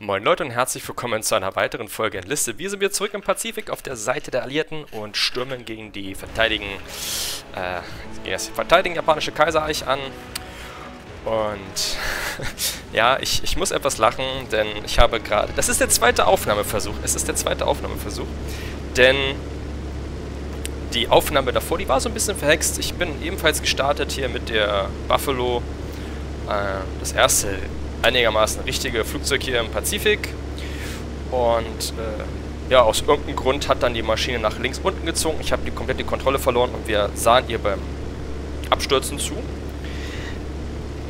Moin Leute und herzlich willkommen zu einer weiteren Folge Enlisted. Wir sind wieder zurück im Pazifik auf der Seite der Alliierten und stürmen gegen die verteidigen japanische Kaiserreich an. Und ja, ich muss etwas lachen, denn ich habe gerade... Das ist der zweite Aufnahmeversuch. Es ist der zweite Aufnahmeversuch, denn die Aufnahme davor, die war so ein bisschen verhext. Ich bin ebenfalls gestartet hier mit der Buffalo, das erste einigermaßen richtige Flugzeug hier im Pazifik, und ja, aus irgendeinem Grund hat dann die Maschine nach links unten gezogen. Ich habe die komplette Kontrolle verloren und wir sahen ihr beim Abstürzen zu.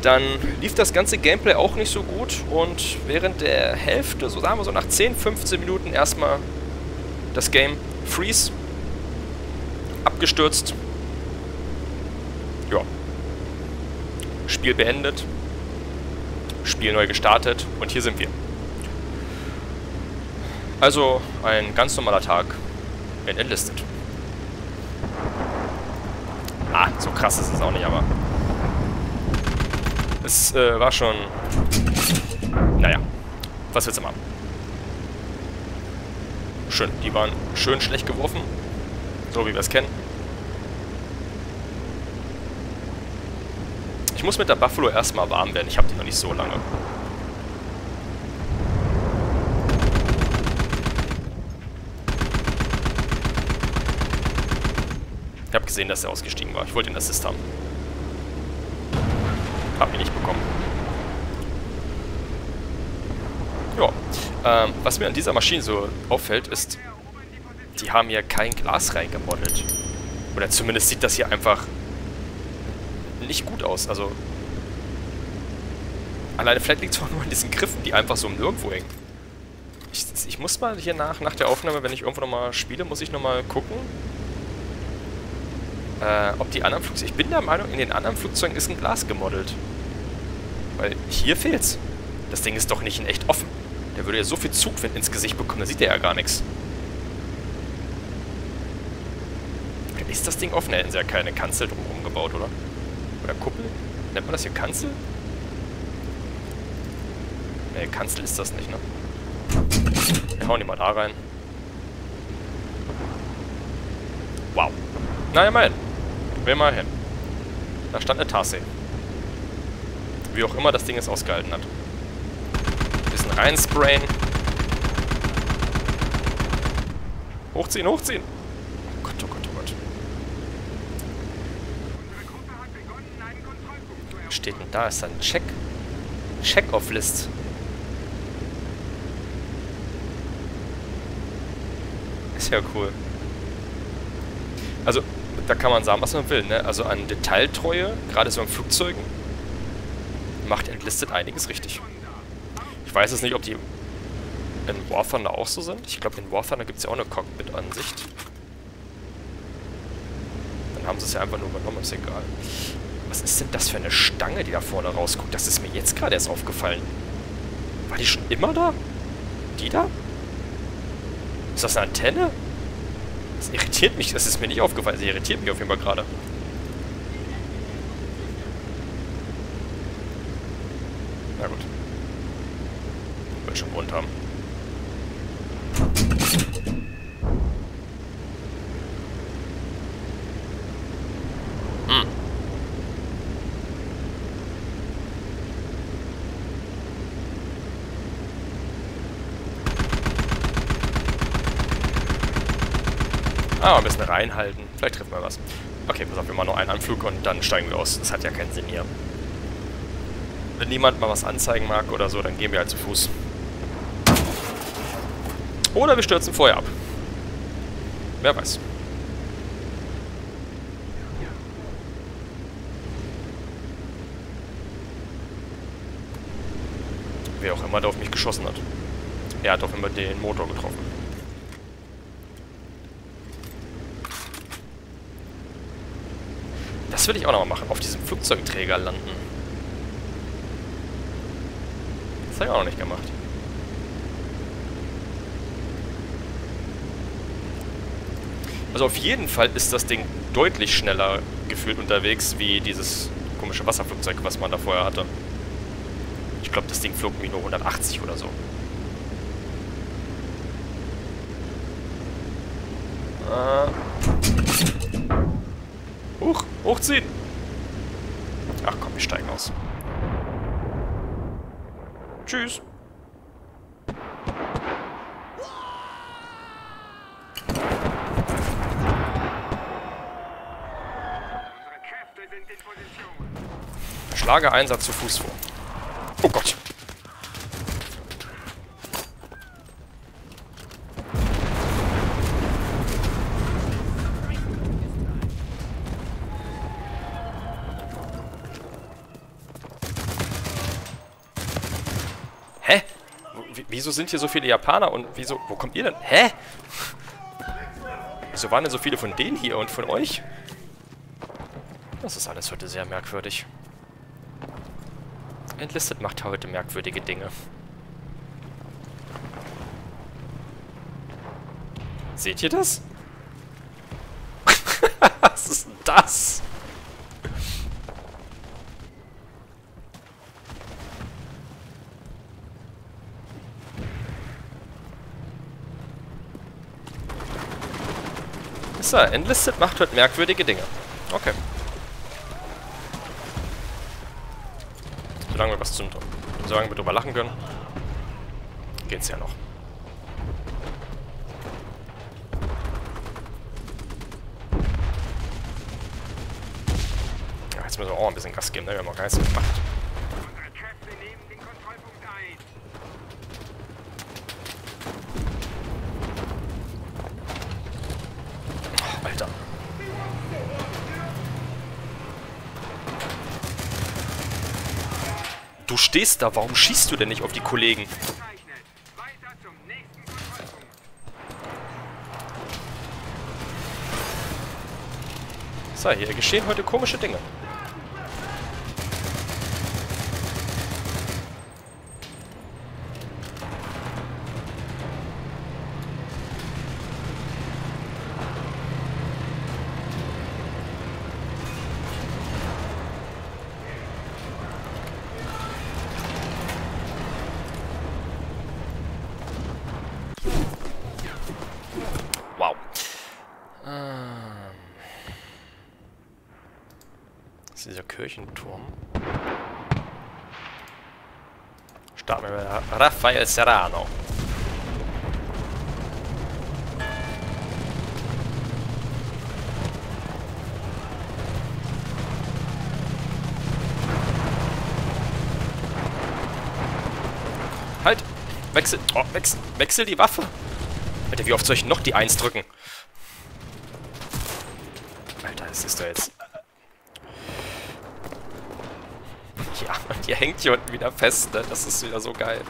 Dann lief das ganze Gameplay auch nicht so gut, und während der Hälfte, so sagen wir so nach 10, 15 Minuten erstmal das Game freeze, abgestürzt, ja, Spiel beendet, Spiel neu gestartet, und hier sind wir. Also ein ganz normaler Tag in Enlisted. Ah, so krass ist es auch nicht, aber es war schon... Naja, was willst du machen? Schön, die waren schön schlecht geworfen, so wie wir es kennen. Ich muss mit der Buffalo erstmal warm werden. Ich habe die noch nicht so lange. Ich habe gesehen, dass er ausgestiegen war. Ich wollte den Assist haben. Hab ihn nicht bekommen. Ja. Was mir an dieser Maschine so auffällt, ist, die haben hier kein Glas reingemodelt. Oder zumindest sieht das hier einfach nicht gut aus, also alleine vielleicht liegt es auch nur an diesen Griffen, die einfach so im Nirgendwo hängen. Ich muss mal hier nach der Aufnahme, wenn ich irgendwo nochmal spiele, muss ich nochmal gucken, ob die anderen Flugzeuge... Ich bin der Meinung, in den anderen Flugzeugen ist ein Glas gemodelt. Weil hier fehlt's. Das Ding ist doch nicht in echt offen. Der würde ja so viel Zugwind ins Gesicht bekommen, da sieht er ja gar nichts. Ist das Ding offen? Da hätten sie ja keine Kanzel drumherum gebaut, oder? Oder Kuppel? Nennt man das hier Kanzel? Ne, Kanzel ist das nicht, ne? Wir hauen die mal da rein. Wow. Na ja, mal hin. Will mal hin. Da stand eine Tasse. Wie auch immer das Ding es ausgehalten hat. Ein bisschen reinsprayen. Hochziehen, hochziehen! Oh Gott, oh Gott. Steht denn da? Ist da ein Check? Check-off-List. Ist ja cool. Also, da kann man sagen, was man will, ne? Also an Detailtreue, gerade so an Flugzeugen, macht Enlisted einiges richtig. Ich weiß jetzt nicht, ob die in War Thunder auch so sind. Ich glaube, in War Thunder gibt es ja auch eine Cockpit-Ansicht. Dann haben sie es ja einfach nur übernommen, ist egal. Was ist denn das für eine Stange, die da vorne rausguckt? Das ist mir jetzt gerade erst aufgefallen. War die schon immer da? Die da? Ist das eine Antenne? Das irritiert mich. Das ist mir nicht aufgefallen. Sie irritiert mich auf jeden Fall gerade. Na gut. Will schon Grund haben. Ein bisschen reinhalten. Vielleicht treffen wir was. Okay, pass auf, wir machen noch einen Anflug und dann steigen wir aus. Das hat ja keinen Sinn hier. Wenn niemand mal was anzeigen mag oder so, dann gehen wir halt zu Fuß. Oder wir stürzen vorher ab. Wer weiß. Wer auch immer da auf mich geschossen hat. Er hat auch immer den Motor getroffen. Das will ich auch noch mal machen. Auf diesem Flugzeugträger landen. Das habe ich auch noch nicht gemacht. Also auf jeden Fall ist das Ding deutlich schneller gefühlt unterwegs, wie dieses komische Wasserflugzeug, was man da vorher hatte. Ich glaube, das Ding flog nur 180 oder so. Hochziehen! Ach komm, wir steigen aus. Tschüss! Schlage Einsatz zu Fuß vor. Oh Gott! Hä? Wieso sind hier so viele Japaner und wieso... Wo kommt ihr denn? Hä? Wieso waren denn so viele von denen hier und von euch? Das ist alles heute sehr merkwürdig. Enlisted macht heute merkwürdige Dinge. Seht ihr das? Was ist denn das? So, Enlisted macht heute merkwürdige Dinge. Okay. Solange wir was zum tun. Solange wir drüber lachen können, geht's ja noch. Ja, jetzt müssen wir auch ein bisschen Gas geben, ne? Wir haben auch gar nichts gemacht. Du stehst da, warum schießt du denn nicht auf die Kollegen? So, hier geschehen heute komische Dinge. Das ist dieser Kirchenturm. Starten wir mit Rafael Serrano. Halt! Wechsel! Oh, wechsel die Waffe! Alter, wie oft soll ich noch die 1 drücken? Alter, das ist doch jetzt... Ja, und ihr hängt hier unten wieder fest, ne? Das ist wieder so geil.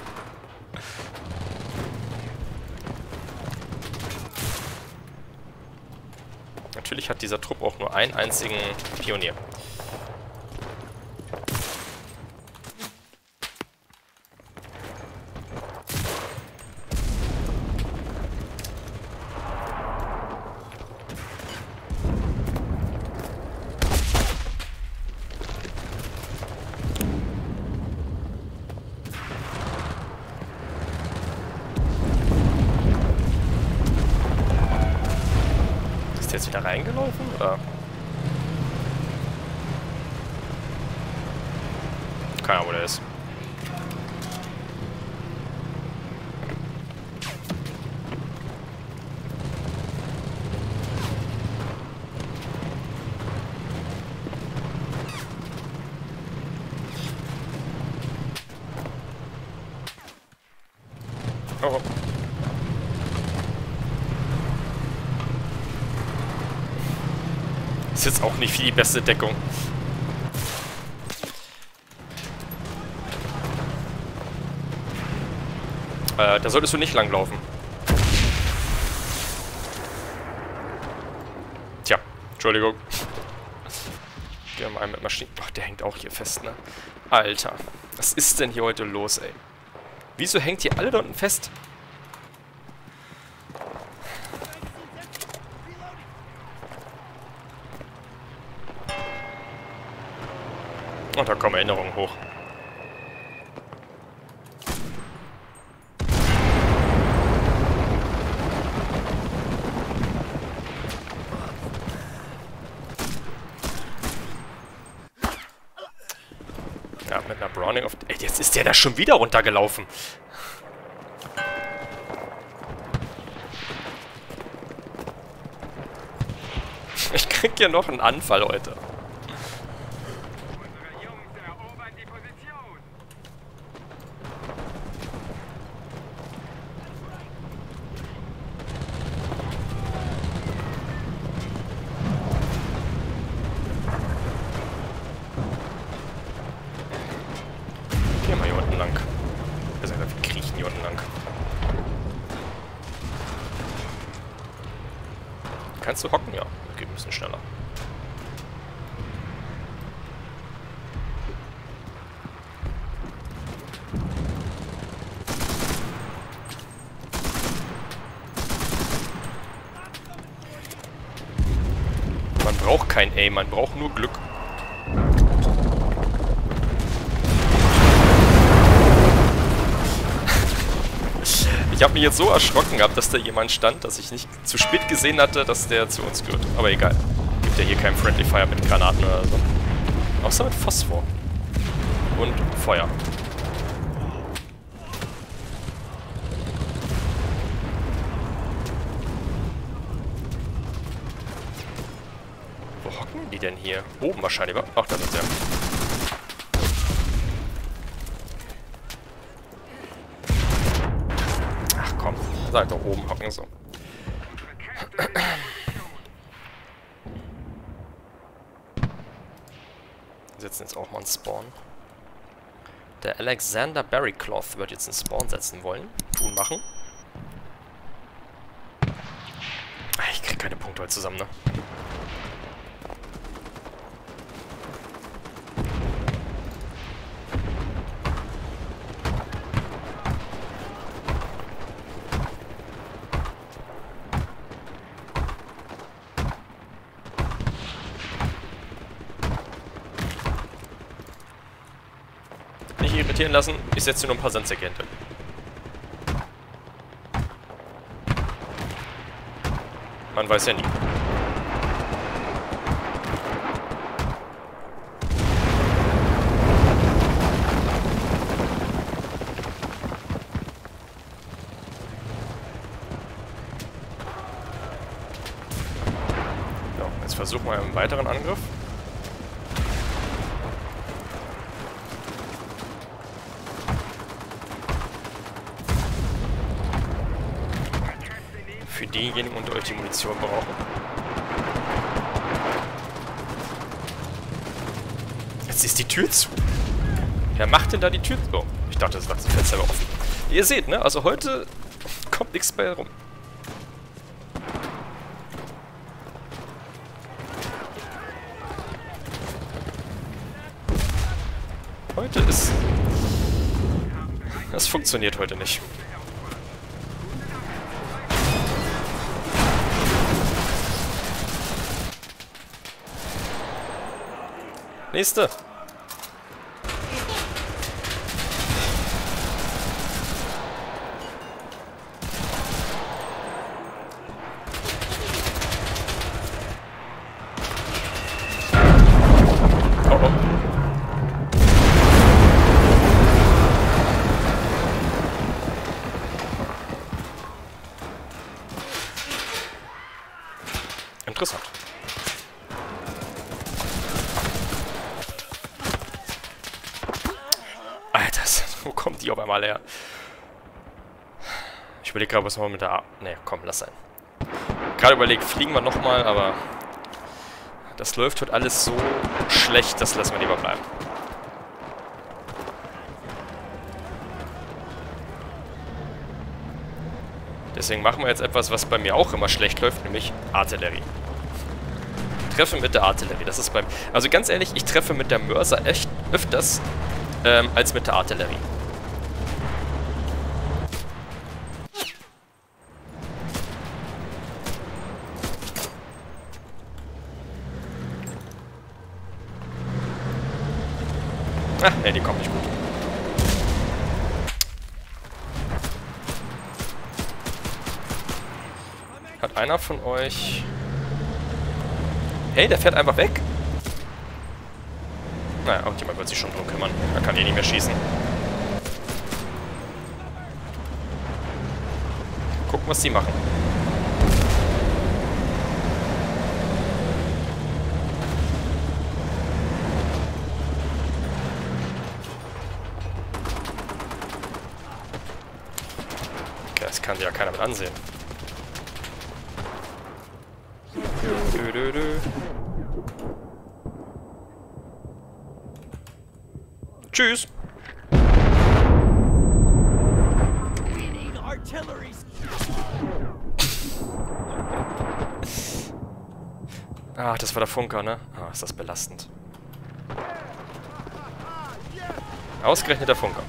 Natürlich hat dieser Trupp auch nur einen einzigen Pionier. Jetzt wieder reingelaufen, oder? Keine Ahnung, wo der ist. Oh. Ist jetzt auch nicht viel die beste Deckung. Da solltest du nicht langlaufen. Tja, Entschuldigung. Wir haben einen mit Maschinen... Boah, der hängt auch hier fest, ne? Alter, was ist denn hier heute los, ey? Wieso hängt hier alle da unten fest? Oh, da kommen Erinnerungen hoch. mit einer Browning auf... Ey, jetzt ist der da schon wieder runtergelaufen. Ich krieg hier noch einen Anfall heute. Kannst du hocken? Ja, geht ein bisschen schneller. Man braucht kein Aim, man braucht nur Glück. Ich habe mich jetzt so erschrocken gehabt, dass da jemand stand, dass ich nicht zu spät gesehen hatte, dass der zu uns gehört. Aber egal. Gibt ja hier kein Friendly Fire mit Granaten oder so. Außer mit Phosphor. Und Feuer. Wo hocken die denn hier? Oben wahrscheinlich. Ach, da ist der. Sag doch oben hocken so. Setzen jetzt auch mal einen Spawn. Der Alexander Berrycloth wird jetzt einen Spawn setzen wollen. Tun machen. Ich krieg keine Punkte heute zusammen, ne? Irritieren lassen. Ich setze hier nur ein paar Sandsäcke hinter. Man weiß ja nie. So, jetzt versuchen wir einen weiteren Angriff. Für diejenigen unter euch, die Munition brauchen. Jetzt ist die Tür zu. Wer macht denn da die Tür zu? Oh, ich dachte, das war das Fenster aber offen. Ihr seht, ne? Also heute kommt nichts mehr rum. Heute ist... Das funktioniert heute nicht. Nächste. Oh oh. Interessant. Wo kommt die auf einmal her? Ich überlege gerade, was machen wir mit der A... Ne, komm, lass sein. Gerade überlegt, fliegen wir nochmal, aber... Das läuft heute alles so schlecht, das lassen wir lieber bleiben. Deswegen machen wir jetzt etwas, was bei mir auch immer schlecht läuft, nämlich Artillerie. Treffen mit der Artillerie, das ist beim... Also ganz ehrlich, ich treffe mit der Mörser echt öfters... als mit der Artillerie. Ach, nee, die kommt nicht gut. Hat einer von euch... Hey, der fährt einfach weg. Na, auch jemand wird sich schon drum kümmern. Er kann eh nicht mehr schießen. Gucken, was die machen. Okay, das kann ja keiner mit ansehen. Dö, dö, dö. Tschüss. Ach, das war der Funker, ne? Ah, ist das belastend. Ausgerechnet der Funker.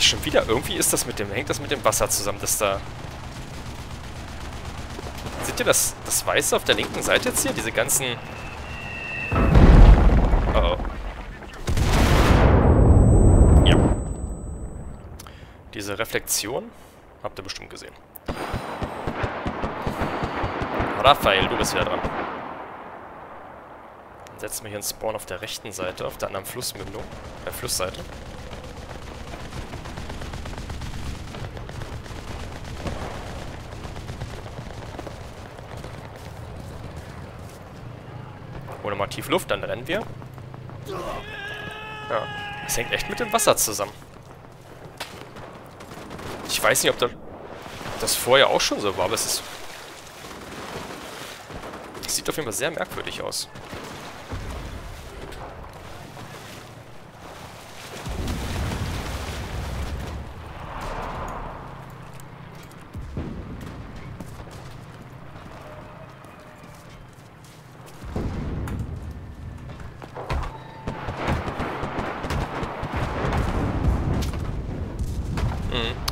Schon wieder. Irgendwie ist das mit dem, hängt das mit dem Wasser zusammen, das da... Seht ihr das, das Weiße auf der linken Seite jetzt hier? Diese ganzen... Oh, oh. Ja. Diese Reflexion habt ihr bestimmt gesehen. Rafael, du bist wieder dran. Dann setzen wir hier einen Spawn auf der rechten Seite, auf der anderen Flussmündung, der Flussseite. Ohne mal tief Luft, dann rennen wir. Ja, das hängt echt mit dem Wasser zusammen. Ich weiß nicht, ob das vorher auch schon so war, aber es ist... Das sieht auf jeden Fall sehr merkwürdig aus.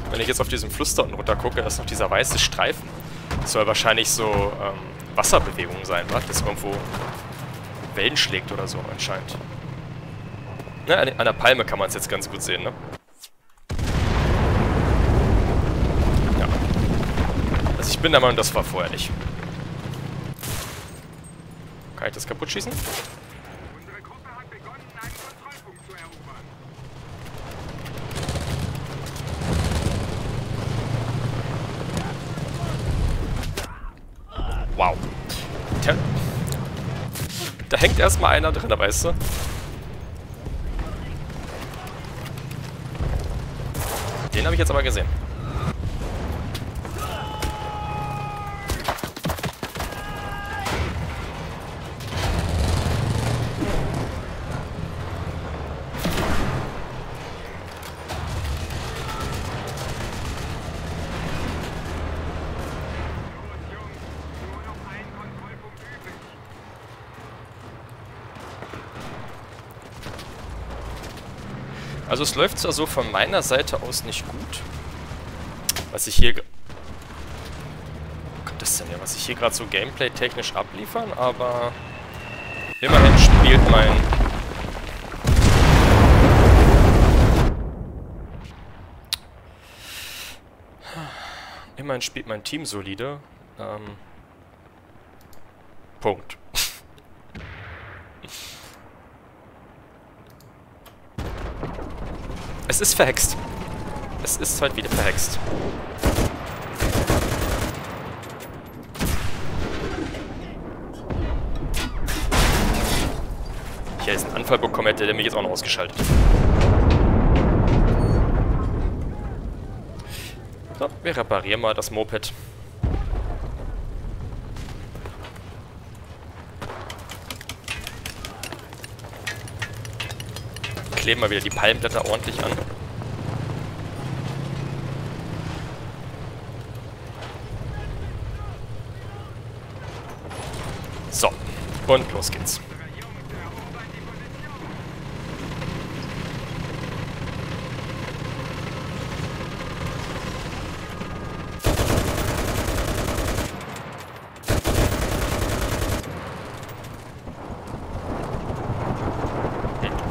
Wenn ich jetzt auf diesen Fluss da unten runter gucke, ist noch dieser weiße Streifen. Das soll wahrscheinlich so Wasserbewegung sein, was? Das irgendwo Wellen schlägt oder so anscheinend. Na, an der Palme kann man es jetzt ganz gut sehen, ne? Ja. Also ich bin der Meinung, das war vorher nicht. Kann ich das kaputt schießen? Wow. Tja. Da hängt erstmal einer drin, weißt du? Den habe ich jetzt aber gesehen. Also es läuft zwar so von meiner Seite aus nicht gut, was ich hier... Wo kommt das denn her? Was ich hier gerade so gameplay-technisch abliefern, aber... Immerhin spielt mein... Immerhin spielt mein Team solide. Punkt. Es ist verhext. Es ist halt wieder verhext. Wenn ich jetzt einen Anfall bekommen hätte, der mich jetzt auch noch ausgeschaltet. So, wir reparieren mal das Moped. Kleben mal wieder die Palmblätter ordentlich an. So, und los geht's.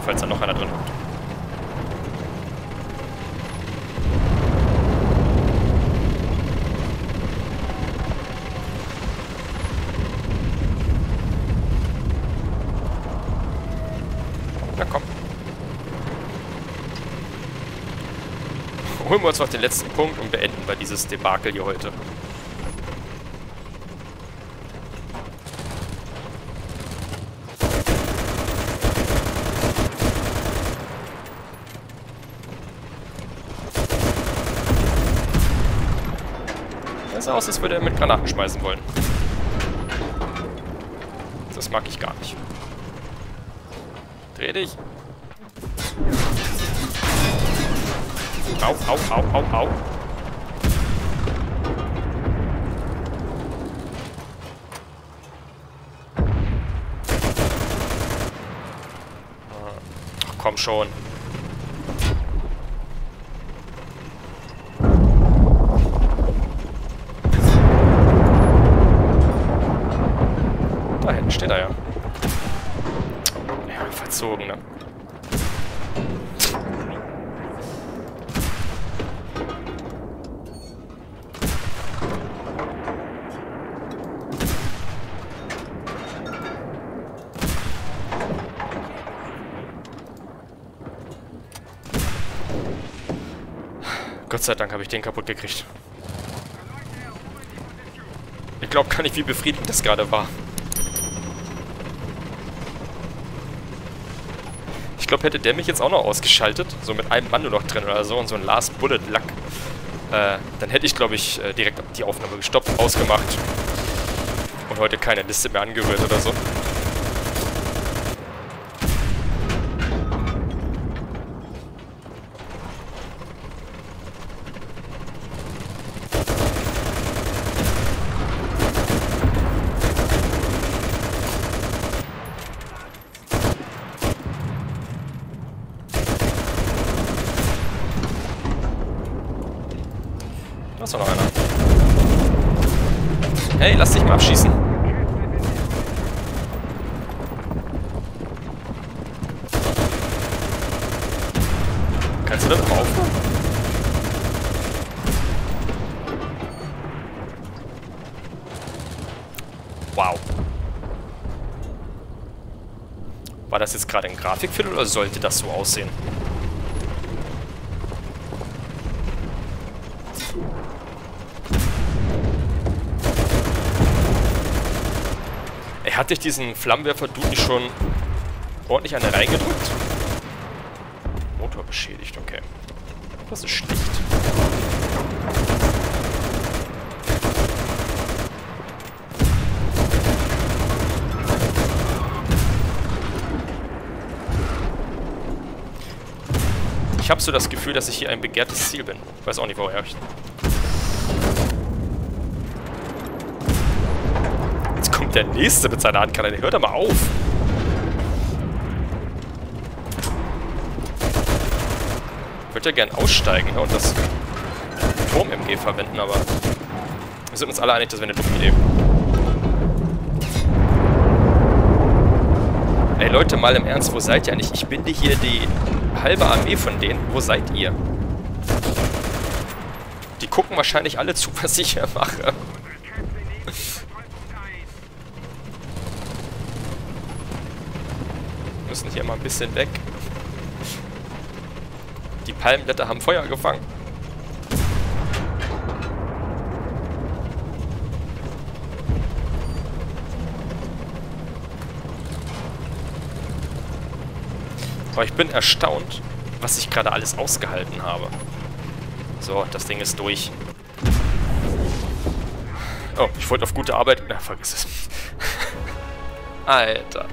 falls da noch einer drin kommt. Na komm. Holen wir uns noch den letzten Punkt und beenden wir dieses Debakel hier heute. Das sah aus, als würde er mit Granaten schmeißen wollen. Das mag ich gar nicht. Dreh dich. Au, au, au, au, au. Ach, komm schon. Da hinten steht er ja. Ja, verzogen, ne? Gott sei Dank habe ich den kaputt gekriegt. Ich glaube gar nicht, wie befriedigend das gerade war. Ich glaube, hätte der mich jetzt auch noch ausgeschaltet, so mit einem Mann nur noch drin oder so, und so ein Last Bullet Luck, dann hätte ich, glaube ich, direkt die Aufnahme gestoppt, ausgemacht und heute keine Liste mehr angerührt oder so. Da ist doch noch einer. Hey, lass dich mal abschießen. Kannst du da drauf? Wow. War das jetzt gerade ein Grafikfehler oder sollte das so aussehen? Hatte ich diesen Flammenwerfer-Dude nicht schon ordentlich an der Reihe gedrückt? Motor beschädigt, okay. Das ist schlecht. Ich habe so das Gefühl, dass ich hier ein begehrtes Ziel bin. Ich weiß auch nicht, woher ich... Der nächste mit seiner Handkanne, der hört doch mal auf. Ich würde ja gerne aussteigen, ne, und das Turm-MG verwenden, aber wir sind uns alle einig, das wäre eine dumme Idee. Ey Leute, mal im Ernst, wo seid ihr eigentlich? Ich binde hier die halbe Armee von denen. Wo seid ihr? Die gucken wahrscheinlich alle zu, was ich hier mache. Müssen hier mal ein bisschen weg. Die Palmblätter haben Feuer gefangen. Aber ich bin erstaunt, was ich gerade alles ausgehalten habe. So, das Ding ist durch. Oh, ich wollte auf gute Arbeit... Na, vergiss es. Alter.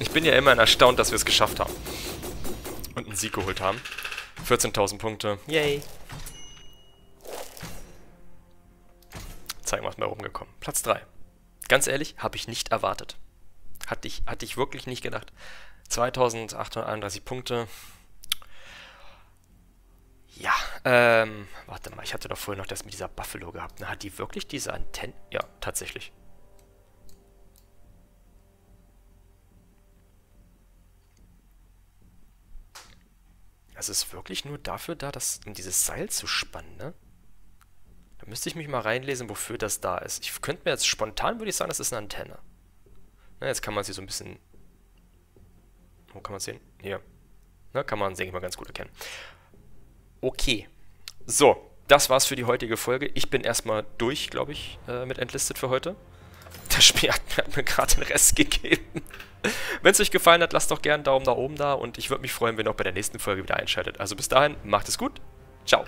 Ich bin ja immerhin erstaunt, dass wir es geschafft haben. Und einen Sieg geholt haben. 14.000 Punkte. Yay. Zeigen wir, was mal rumgekommen. Platz 3. Ganz ehrlich, habe ich nicht erwartet. Hatte ich wirklich nicht gedacht. 2.831 Punkte. Ja, warte mal, ich hatte doch vorhin noch das mit dieser Buffalo gehabt. Na, hat die wirklich diese Antennen? Ja, tatsächlich. Es ist wirklich nur dafür da, um dieses Seil zu spannen, ne? Da müsste ich mich mal reinlesen, wofür das da ist. Ich könnte mir jetzt spontan, würde ich sagen, das ist eine Antenne. Na, jetzt kann man sie so ein bisschen... Wo kann man es sehen? Hier. Na, kann man, denke ich mal, ganz gut erkennen. Okay. So, das war's für die heutige Folge. Ich bin erstmal durch, glaube ich, mit Enlisted für heute. Das Spiel hat mir gerade den Rest gegeben. Wenn es euch gefallen hat, lasst doch gerne einen Daumen nach oben da und ich würde mich freuen, wenn ihr auch bei der nächsten Folge wieder einschaltet. Also bis dahin, macht es gut. Ciao.